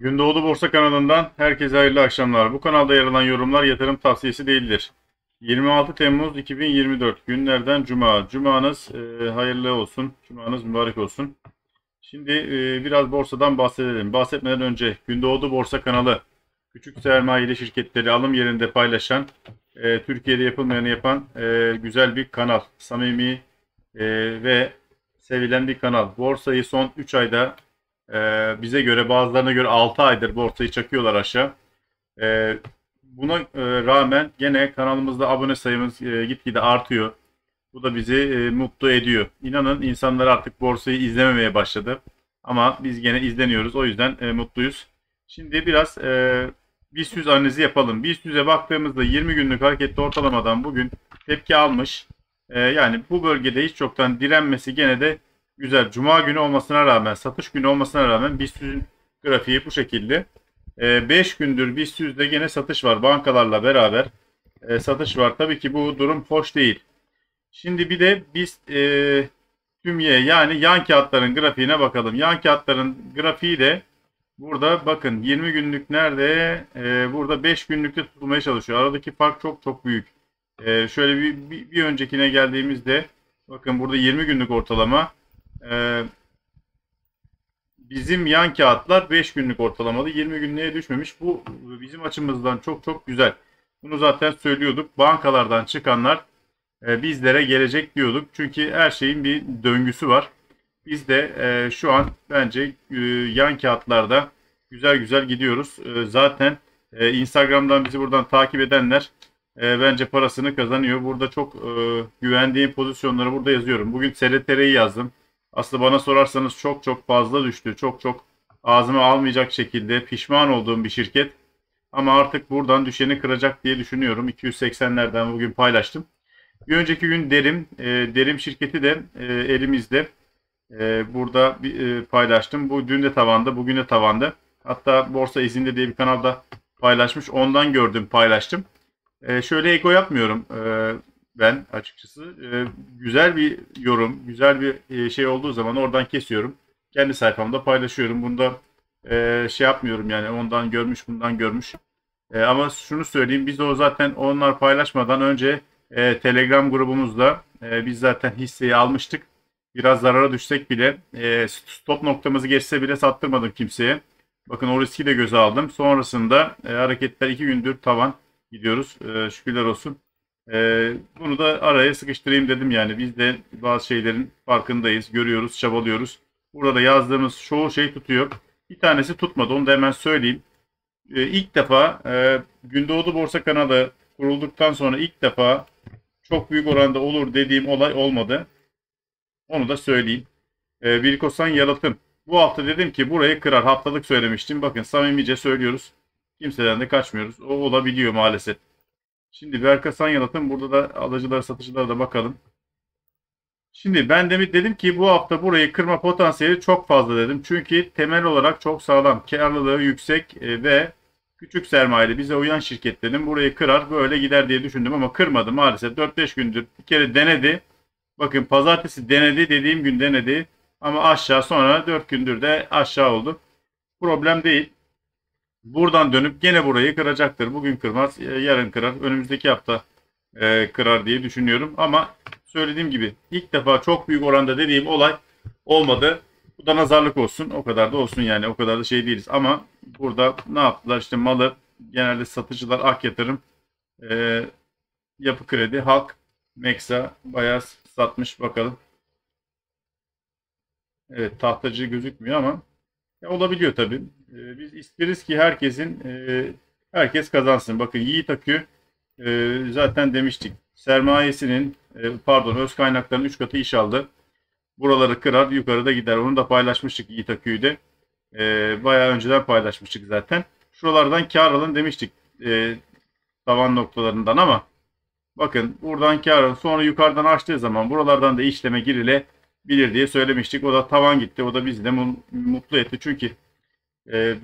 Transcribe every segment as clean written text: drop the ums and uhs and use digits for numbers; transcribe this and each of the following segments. Gündoğdu Borsa kanalından herkese hayırlı akşamlar. Bu kanalda yer alan yorumlar yatırım tavsiyesi değildir. 26 Temmuz 2024 günlerden Cuma. Cumanız hayırlı olsun. Cumanız mübarek olsun. Şimdi biraz borsadan bahsedelim. Bahsetmeden önce Gündoğdu Borsa kanalı küçük sermayeli şirketleri alım yerinde paylaşan, Türkiye'de yapılmayanı yapan güzel bir kanal. Samimi ve sevilen bir kanal. Borsayı son 3 ayda bize göre, bazılarına göre 6 aydır borsayı çakıyorlar aşağı. Buna rağmen gene kanalımızda abone sayımız gitgide artıyor. Bu da bizi mutlu ediyor. İnanın insanlar artık borsayı izlememeye başladı. Ama biz gene izleniyoruz. O yüzden mutluyuz. Şimdi biraz BIST 100 analizi yapalım. BIST 100'e baktığımızda 20 günlük hareketli ortalamadan bugün tepki almış. Yani bu bölgede hiç çoktan direnmesi gene de güzel. Cuma günü olmasına rağmen, satış günü olmasına rağmen BIST 100'ün grafiği bu şekilde. 5 gündür BIST 100'de gene satış var. Bankalarla beraber satış var. Tabii ki bu durum hoş değil. Şimdi bir de BIST tümye, yani yan kağıtların grafiğine bakalım. Yan kağıtların grafiği de burada bakın 20 günlük nerede? Burada 5 günlükte tutulmaya çalışıyor. Aradaki fark çok büyük. Şöyle bir öncekine geldiğimizde bakın burada 20 günlük ortalama. Bizim yan kağıtlar 5 günlük ortalamada, 20 günlüğe düşmemiş. Bu bizim açımızdan çok güzel. Bunu zaten söylüyorduk. Bankalardan çıkanlar bizlere gelecek diyorduk. Çünkü her şeyin bir döngüsü var. Biz de şu an bence yan kağıtlarda güzel gidiyoruz. Zaten Instagram'dan bizi buradan takip edenler bence parasını kazanıyor. Burada çok güvendiğim pozisyonları burada yazıyorum. Bugün SLTR'yi yazdım. Aslında bana sorarsanız çok fazla düştü. Çok ağzıma almayacak şekilde pişman olduğum bir şirket. Ama artık buradan düşeni kıracak diye düşünüyorum. 280'lerden bugün paylaştım. Bir önceki gün Derim. Derim şirketi de elimizde. Burada paylaştım. Bu dün de tavanda, bugün de tavanda. Hatta Borsa İzinde diye bir kanalda paylaşmış. Ondan gördüm, paylaştım. Şöyle ego yapmıyorum ben açıkçası. Güzel bir yorum, güzel bir şey olduğu zaman oradan kesiyorum. Kendi sayfamda paylaşıyorum. Bunda şey yapmıyorum, yani ondan görmüş, bundan görmüş. Ama şunu söyleyeyim, biz de o zaten onlar paylaşmadan önce Telegram grubumuzda biz zaten hisseyi almıştık. Biraz zarara düşsek bile, stop noktamızı geçse bile sattırmadım kimseye. Bakın o riski de göze aldım. Sonrasında hareketler 2 gündür tavan gidiyoruz. Şükürler olsun. Bunu da araya sıkıştırayım dedim yani. Biz de bazı şeylerin farkındayız, görüyoruz, çabalıyoruz. Burada da yazdığımız çoğu şey tutuyor. Bir tanesi tutmadı, onu da hemen söyleyeyim. İlk defa Gündoğdu Borsa kanalı kurulduktan sonra ilk defa çok büyük oranda olur dediğim olay olmadı. Onu da söyleyeyim. Bilkosan yalıtım. Bu hafta dedim ki burayı kırar. Haftalık söylemiştim. Bakın samimice söylüyoruz. Kimseden de kaçmıyoruz. O olabiliyor maalesef. Şimdi Berkasan yalıtım. Burada da alıcılar, satıcılara da bakalım. Şimdi ben dedim ki bu hafta burayı kırma potansiyeli çok fazla dedim. Çünkü temel olarak çok sağlam. Karlılığı yüksek ve küçük sermayeli bize uyan şirketlerin burayı kırar, böyle gider diye düşündüm ama kırmadı maalesef. 4-5 gündür bir kere denedi. Bakın pazartesi denedi, dediğim gün denedi ama aşağı, sonra 4 gündür de aşağı oldu. Problem değil. Buradan dönüp gene burayı kıracaktır. Bugün kırmaz, yarın kırar, önümüzdeki hafta kırar diye düşünüyorum. Ama söylediğim gibi ilk defa çok büyük oranda dediğim olay olmadı. Bu da nazarlık olsun, o kadar da olsun yani, o kadar da şey değiliz. Ama burada ne yaptılar işte, malı genelde satıcılar Ak Yatırım, Yapı Kredi, Halk, Meksa bayağı satmış. Bakalım. Evet, tahtacı gözükmüyor ama olabiliyor tabii. Biz isteriz ki herkes kazansın. Bakın Yiğit Akü, zaten demiştik. Sermayesinin öz kaynaklarının 3 katı iş aldı. Buraları kırar, yukarıda gider. Onu da paylaşmıştık, Yiğit Akü'yü de. Bayağı önceden paylaşmıştık zaten. Şuralardan kar alın demiştik. Tavan noktalarından ama bakın buradan kârın, sonra yukarıdan açtığı zaman buralardan da işleme girilebilir diye söylemiştik. O da tavan gitti. O da bizi de mutlu etti. Çünkü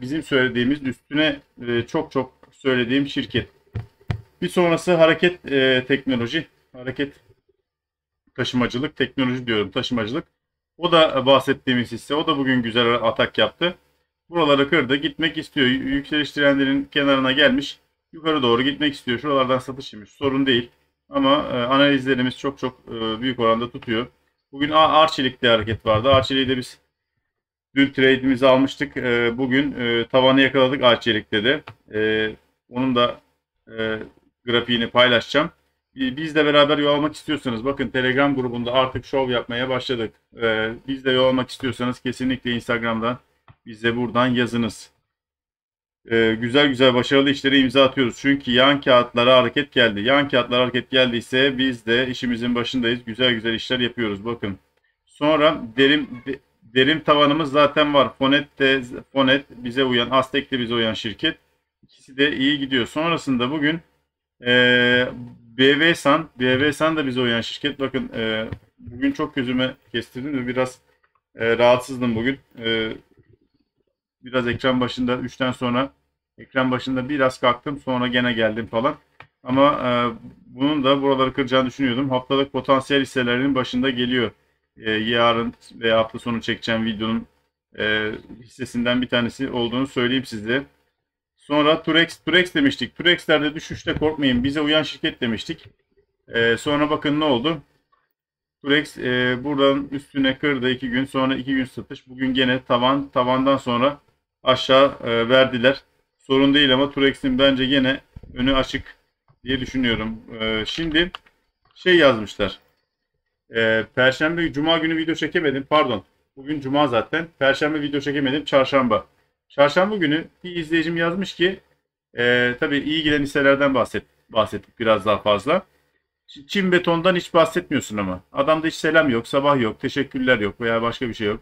bizim söylediğimiz üstüne çok söylediğim şirket. Bir sonrası hareket teknoloji. Hareket taşımacılık. Teknoloji diyorum, taşımacılık. O da bahsettiğimiz hisse. O da bugün güzel atak yaptı. Buraları kırdı. Gitmek istiyor. Yükseliş trendinin kenarına gelmiş. Yukarı doğru gitmek istiyor. Şuralardan satış yemiş. Sorun değil. Ama analizlerimiz çok büyük oranda tutuyor. Bugün Arçelik'te hareket vardı. Arçelik'i de biz dün trade'imizi almıştık. Bugün tavanı yakaladık Arçelik'te de. Onun da grafiğini paylaşacağım. Bizle beraber yol almak istiyorsanız, bakın Telegram grubunda artık şov yapmaya başladık. Bizle yol almak istiyorsanız kesinlikle Instagram'dan bize buradan yazınız. Güzel güzel başarılı işlere imza atıyoruz. Çünkü yan kağıtlara hareket geldi. Yan kağıtlara hareket geldiyse biz de işimizin başındayız. Güzel güzel işler yapıyoruz. Bakın. Sonra derim tavanımız zaten var. Fonet bize uyan, Aztek de bize uyan şirket. İkisi de iyi gidiyor. Sonrasında bugün BVSAN da bize uyan şirket. Bakın bugün çok gözüme kestirdim. Biraz rahatsızdım bugün. Biraz ekran başında 3'ten sonra ekran başında biraz kalktım. Sonra gene geldim falan. Ama bunun da buraları kıracağını düşünüyordum. Haftalık potansiyel hisselerinin başında geliyor. Yarın veya hafta sonu çekeceğim videonun hissesinden bir tanesi olduğunu söyleyeyim size. Sonra Turex demiştik. Turex'lerde düşüşte korkmayın, bize uyan şirket demiştik. Sonra bakın ne oldu? Turex buradan üstüne kırdı 2 gün. Sonra 2 gün satış. Bugün gene tavandan sonra aşağı verdiler. Sorun değil ama Turex'in bence gene önü açık diye düşünüyorum. Şimdi şey yazmışlar. Perşembe, cuma günü video çekemedim. Pardon. Bugün cuma zaten. Perşembe video çekemedim. Çarşamba. Çarşamba günü bir izleyicim yazmış ki tabii iyi giden hisselerden bahsettik biraz daha fazla. Çimbeton'dan hiç bahsetmiyorsun ama. Adamda hiç selam yok, sabah yok, teşekkürler yok veya başka bir şey yok.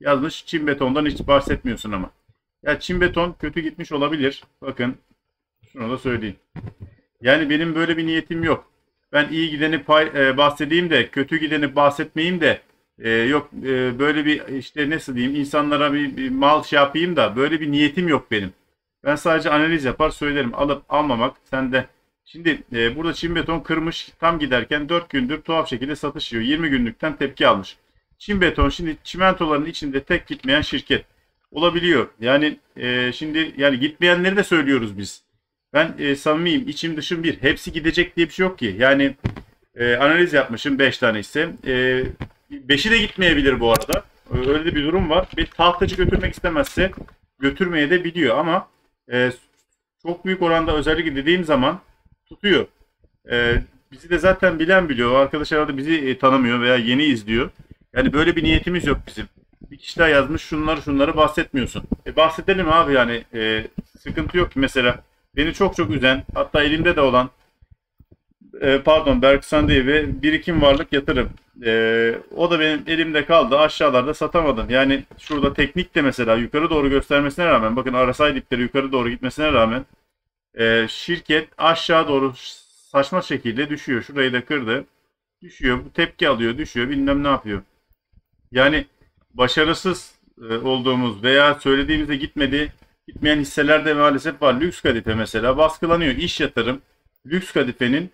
Yazmış Çimbeton'dan hiç bahsetmiyorsun ama. Ya Çimbeton kötü gitmiş olabilir. Bakın şunu da söyleyeyim. Yani benim böyle bir niyetim yok. Ben iyi gideni bahsedeyim de kötü gideni bahsetmeyeyim de yok böyle bir işte nasıl diyeyim insanlara bir mal şey yapayım da böyle bir niyetim yok benim. Ben sadece analiz yapar söylerim. Alıp almamak sende. Şimdi burada Çimbeton kırmış tam giderken 4 gündür tuhaf şekilde satış yiyor. 20 günlükten tepki almış. Çimbeton şimdi çimentoların içinde tek gitmeyen şirket olabiliyor. Yani şimdi yani gitmeyenleri de söylüyoruz biz. Ben samimiyim, içim dışım bir. Hepsi gidecek diye bir şey yok ki. Yani analiz yapmışım 5 tane ise. 5'i de gitmeyebilir bu arada. Öyle de bir durum var. Bir tahtacı götürmek istemezse götürmeye de biliyor ama çok büyük oranda özellikle dediğim zaman tutuyor. Bizi de zaten bilen biliyor. Arkadaşlar da bizi tanımıyor veya yeni izliyor. Yani böyle bir niyetimiz yok bizim. Bir kişi daha yazmış şunları bahsetmiyorsun. Bahsedelim abi yani sıkıntı yok ki mesela. Beni çok üzen hatta elimde de olan pardon Berksandi ve Birikim Varlık Yatırım. O da benim elimde kaldı. Aşağılarda satamadım. Yani şurada teknik de mesela yukarı doğru göstermesine rağmen bakın Arase dipleri yukarı doğru gitmesine rağmen şirket aşağı doğru saçma şekilde düşüyor. Şurayı da kırdı. Düşüyor. Bu tepki alıyor. Düşüyor. Bilmem ne yapıyor. Yani başarısız olduğumuz veya söylediğimizde gitmeyen hisseler de maalesef var. Lüks Kadife mesela baskılanıyor. İş Yatırım. Lüks Kadife'nin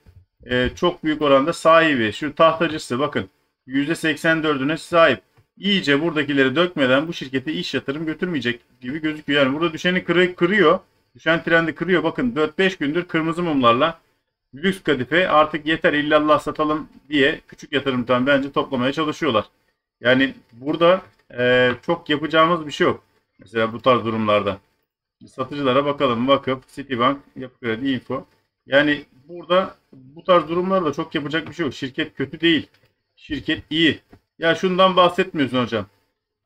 çok büyük oranda sahibi. Şu tahtacısı bakın. %84'üne sahip. İyice buradakileri dökmeden bu şirketi İş Yatırım götürmeyecek gibi gözüküyor. Yani burada düşeni kırıyor. Düşen trendi kırıyor. Bakın 4-5 gündür kırmızı mumlarla Lüks Kadife artık yeter illallah satalım diye küçük yatırımdan bence toplamaya çalışıyorlar. Yani burada çok yapacağımız bir şey yok. Mesela bu tarz durumlarda. Satıcılara bakalım. Vakıf, Citibank, Yapı Kredi, Info. Yani burada bu tarz durumlarda çok yapacak bir şey yok. Şirket kötü değil. Şirket iyi. Ya şundan bahsetmiyorsun hocam.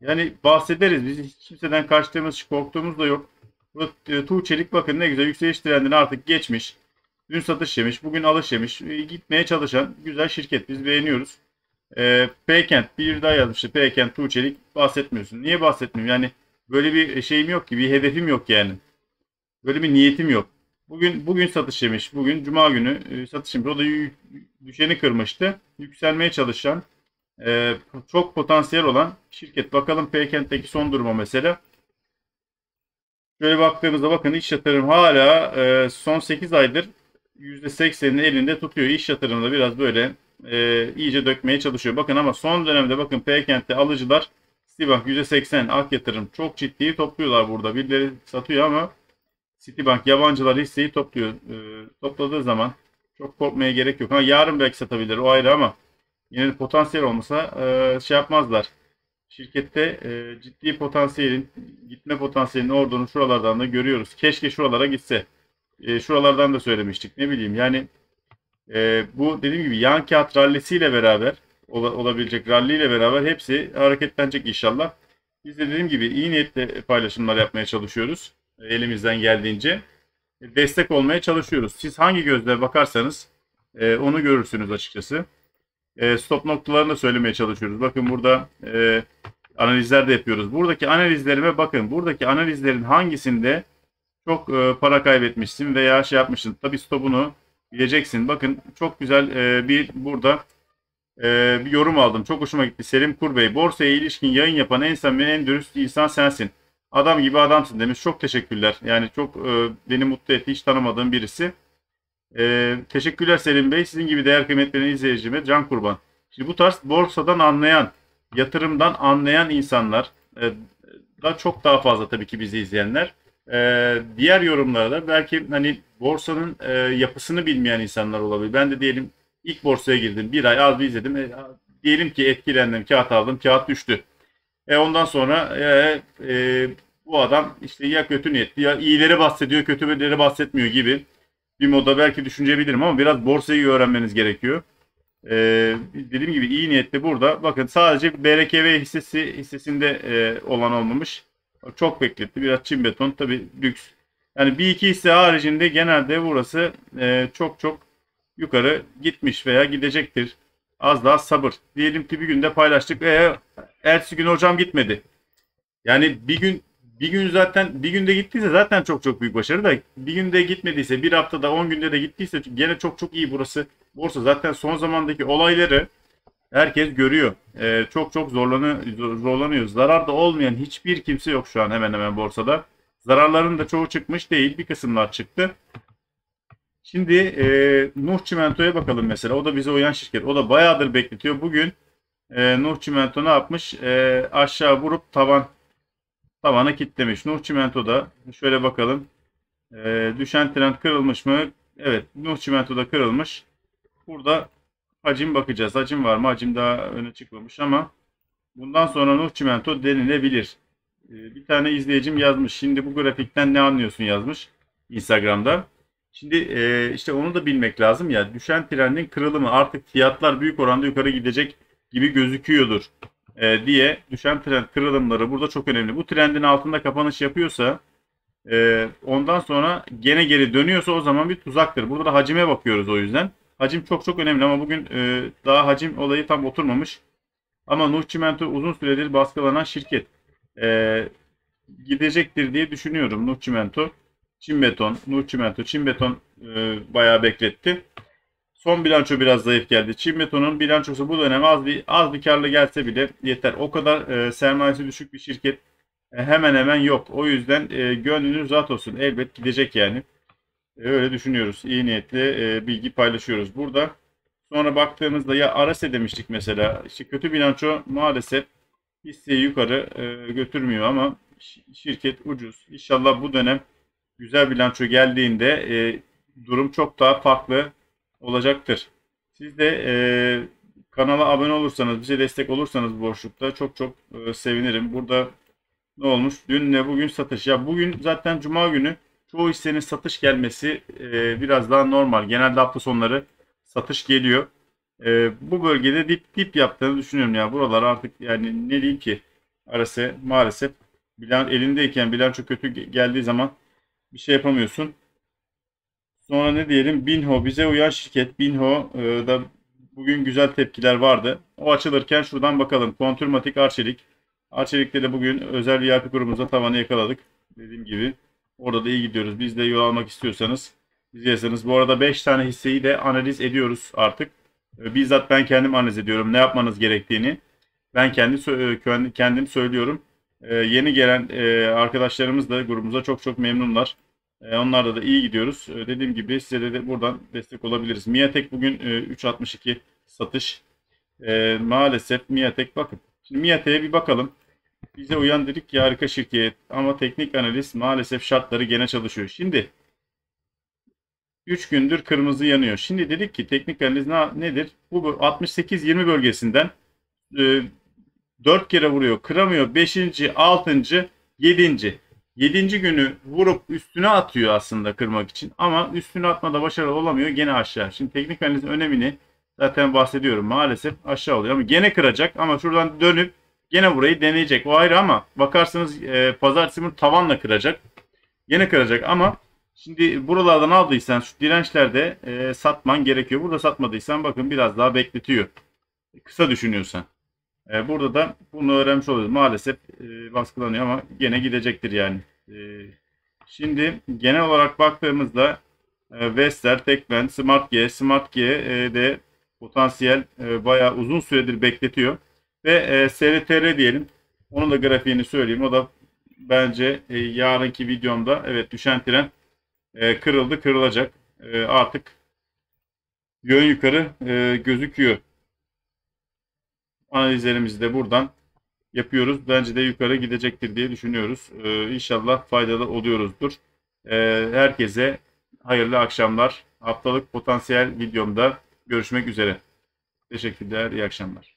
Yani bahsederiz. Biz hiç kimseden kaçtığımız, korktuğumuz da yok. Tuğçelik bakın ne güzel yükseliş trendini artık geçmiş. Dün satış yemiş, bugün alış yemiş. Gitmeye çalışan güzel şirket. Biz beğeniyoruz. Paykent bir daha yazmıştı. Paykent, Tuğçelik bahsetmiyorsun. Niye bahsetmiyorum? Yani böyle bir şeyim yok ki, bir hedefim yok yani. Böyle bir niyetim yok. Bugün satış yemiş. Bugün cuma günü satış yemiş. O da düşeni kırmıştı. Yükselmeye çalışan, çok potansiyel olan şirket. Bakalım Paykent'teki son duruma mesela. Şöyle baktığımızda bakın İş Yatırım hala son 8 aydır %80'ini elinde tutuyor. İş Yatırım'da biraz böyle iyice dökmeye çalışıyor. Bakın ama son dönemde bakın Paykent'te alıcılar Citibank %80. Ak Yatırım çok ciddi topluyorlar burada. Birileri satıyor ama Citibank yabancılar hisseyi topluyor. Topladığı zaman çok korkmaya gerek yok. Ha, yarın belki satabilir, o ayrı ama yine de potansiyel olmasa şey yapmazlar. Şirkette ciddi potansiyelin, gitme potansiyelinin olduğunu şuralardan da görüyoruz. Keşke şuralara gitse. Şuralardan da söylemiştik. Ne bileyim yani bu dediğim gibi yan kağıt rallisiyle beraber olabilecek ralliyle beraber hepsi hareketlenecek inşallah. Biz de dediğim gibi iyi niyetle paylaşımlar yapmaya çalışıyoruz. Elimizden geldiğince destek olmaya çalışıyoruz. Siz hangi gözle bakarsanız onu görürsünüz açıkçası. Stop noktalarını da söylemeye çalışıyoruz. Bakın burada analizler de yapıyoruz. Buradaki analizlerime bakın. Buradaki analizlerin hangisinde çok para kaybetmişsin veya şey yapmışsın. Tabii stopunu bileceksin. Bakın çok güzel bir burada bir yorum aldım. Çok hoşuma gitti. Selim Kurbey. Borsaya ilişkin yayın yapan en samimi, en dürüst insan sensin. Adam gibi adamsın demiş. Çok teşekkürler. Yani çok beni mutlu etti. Hiç tanımadığım birisi. Teşekkürler Selim Bey. Sizin gibi değer kıymetli izleyicime can kurban. Şimdi bu tarz borsadan anlayan, yatırımdan anlayan insanlar da çok daha fazla tabii ki bizi izleyenler. Diğer yorumlara da belki hani borsanın yapısını bilmeyen insanlar olabilir. Ben de diyelim ilk borsaya girdim. Bir ay az bir izledim. Diyelim ki etkilendim. Kağıt aldım. Kağıt düştü. Ondan sonra bu adam işte ya kötü niyetli ya iyileri bahsediyor, kötüleri bahsetmiyor gibi bir moda belki düşünebilirim ama biraz borsayı öğrenmeniz gerekiyor. Dediğim gibi iyi niyetli burada. Bakın sadece BRKV hissesinde olan olmamış. Çok bekletti. Biraz Çimbeton tabii lüks. Yani bir iki hisse haricinde genelde burası çok çok yukarı gitmiş veya gidecektir. Az daha sabır. Diyelim ki bir günde paylaştık. Ertesi gün hocam gitmedi. Yani bir gün zaten bir günde gittiyse zaten çok çok büyük başarı da bir günde gitmediyse bir haftada 10 günde de gittiyse gene çok çok iyi burası. Borsa zaten son zamandaki olayları herkes görüyor. Çok çok zorlanıyoruz. Zararda olmayan hiçbir kimse yok şu an hemen hemen borsada. Zararların da çoğu çıkmış değil. Bir kısımlar çıktı. Şimdi Nuh Çimento'ya bakalım mesela. O da bize uyan şirket. O da bayağıdır bekletiyor. Bugün Nuh Çimento ne yapmış? Aşağı vurup tavana kilitlemiş. Nuh Çimento'da şöyle bakalım. Düşen trend kırılmış mı? Evet. Nuh Çimento'da kırılmış. Burada hacim bakacağız. Hacim var mı? Hacim daha öne çıkmamış ama bundan sonra Nuh Çimento denilebilir. Bir tane izleyicim yazmış. Şimdi bu grafikten ne anlıyorsun yazmış Instagram'da. Şimdi işte onu da bilmek lazım ya. Düşen trendin kırılımı artık fiyatlar büyük oranda yukarı gidecek gibi gözüküyordur diye düşen trend kırılımları burada çok önemli. Bu trendin altında kapanış yapıyorsa ondan sonra gene geri dönüyorsa o zaman bir tuzaktır. Burada da hacime bakıyoruz o yüzden. Hacim çok çok önemli ama bugün daha hacim olayı tam oturmamış. Ama Nuh Çimento uzun süredir baskılanan şirket gidecektir diye düşünüyorum. Nuh Çimento, Çimbeton, Nuh Çimento, Çimbeton bayağı bekletti. Son bilanço biraz zayıf geldi. Çimbeton'un bilançosu bu dönem az bir karlı gelse bile yeter. O kadar sermayesi düşük bir şirket hemen hemen yok. O yüzden gönlünüz rahat olsun. Elbet gidecek yani. Öyle düşünüyoruz. İyi niyetli bilgi paylaşıyoruz burada. Sonra baktığımızda ya Arase demiştik mesela. İşte kötü bilanço maalesef hisseyi yukarı götürmüyor ama şirket ucuz. İnşallah bu dönem güzel bilanço geldiğinde durum çok daha farklı olacaktır. Siz de kanala abone olursanız, bize destek olursanız boşlukta çok çok sevinirim. Burada ne olmuş? Dünle bugün satış. Ya bugün zaten Cuma günü. Çoğu hissenin satış gelmesi biraz daha normal. Genelde hafta sonları satış geliyor. Bu bölgede dip yaptığını düşünüyorum ya. Buralar artık yani ne diyeyim ki? Arası maalesef elindeyken bilanço kötü geldiği zaman bir şey yapamıyorsun. Sonra ne diyelim? Binho bize uyan şirket. Binho'da bugün güzel tepkiler vardı. O açılırken şuradan bakalım. Kontürmatik Arçelik. Arçelik'te de bugün özel VIP grubumuzda tavanı yakaladık. Dediğim gibi. Orada da iyi gidiyoruz. Biz de yol almak istiyorsanız bizi yazsanız. Bu arada 5 tane hisseyi de analiz ediyoruz artık. Bizzat ben kendim analiz ediyorum. Ne yapmanız gerektiğini. Ben kendim söylüyorum. Yeni gelen arkadaşlarımız da grubumuza çok çok memnunlar. Onlarda da iyi gidiyoruz. Dediğim gibi size de buradan destek olabiliriz. Miatek bugün 3.62 satış. Maalesef Miatek bakın. Şimdi Miatek'e bir bakalım. Bize uyan dedik ki harika şirket ama teknik analiz maalesef şartları gene çalışıyor. Şimdi 3 gündür kırmızı yanıyor. Şimdi dedik ki teknik analiz nedir? Bu 68-20 bölgesinden 4 kere vuruyor. Kıramıyor. 5. 6. 7. 7. günü vurup üstüne atıyor aslında kırmak için. Ama üstüne atmada başarılı olamıyor. Gene aşağı. Şimdi teknik analizin önemini zaten bahsediyorum. Maalesef aşağı oluyor. Ama gene kıracak. Ama şuradan dönüp gene burayı deneyecek. O ayrı ama bakarsanız pazartesi bunu tavanla kıracak. Gene kıracak ama şimdi buralardan aldıysan şu dirençlerde satman gerekiyor. Burada satmadıysan bakın biraz daha bekletiyor. Kısa düşünüyorsan. Burada da bunu öğrenmiş oluyoruz. Maalesef baskılanıyor ama gene gidecektir yani. Şimdi genel olarak baktığımızda Wester, Tekmen, Smart G, Smart G'de potansiyel bayağı uzun süredir bekletiyor. Ve SLTR diyelim. Onun da grafiğini söyleyeyim. O da bence yarınki videomda evet düşen tren kırıldı, kırılacak. Artık yön yukarı gözüküyor. Analizlerimizi de buradan yapıyoruz. Bence de yukarı gidecektir diye düşünüyoruz. İnşallah faydalı oluyoruzdur. Herkese hayırlı akşamlar. Haftalık potansiyel videomda görüşmek üzere. Teşekkürler, iyi akşamlar.